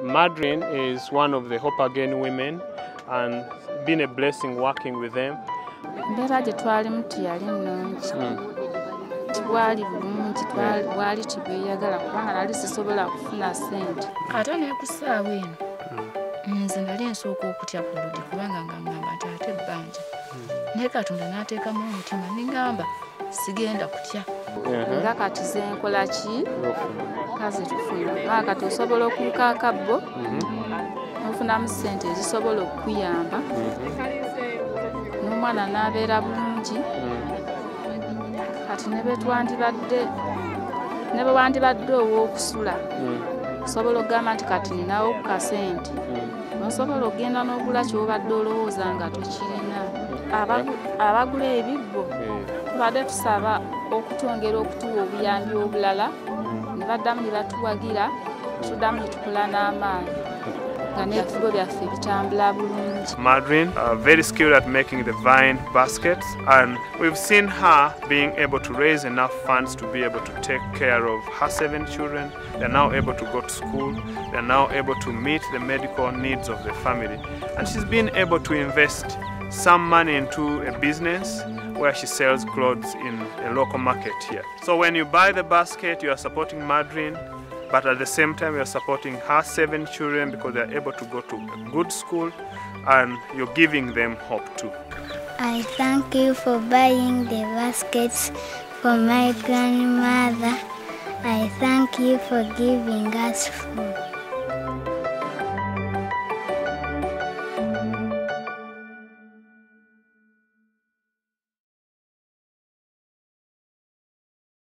Madrine is one of the Hope Again women and been a blessing working with them. Abagula ebibbo tubadde tusaba okutongera okutuwa obuyambi obulala ne baddamu ne batuwagira tuddamu ne tukola n'amaanyi nga n'ebifugo byaffe bitambula bulungi. Madrine are very skilled at making the vine baskets, and we've seen her being able to raise enough funds to be able to take care of her 7 children. They're now able to go to school, they're now able to meet the medical needs of the family, and she's been able to invest some money into a business where she sells clothes in a local market here. So when you buy the basket, you are supporting Madrine, but at the same time you are supporting her 7 children because they are able to go to a good school, and you're giving them hope too. I thank you for buying the baskets for my grandmother. I thank you for giving us food.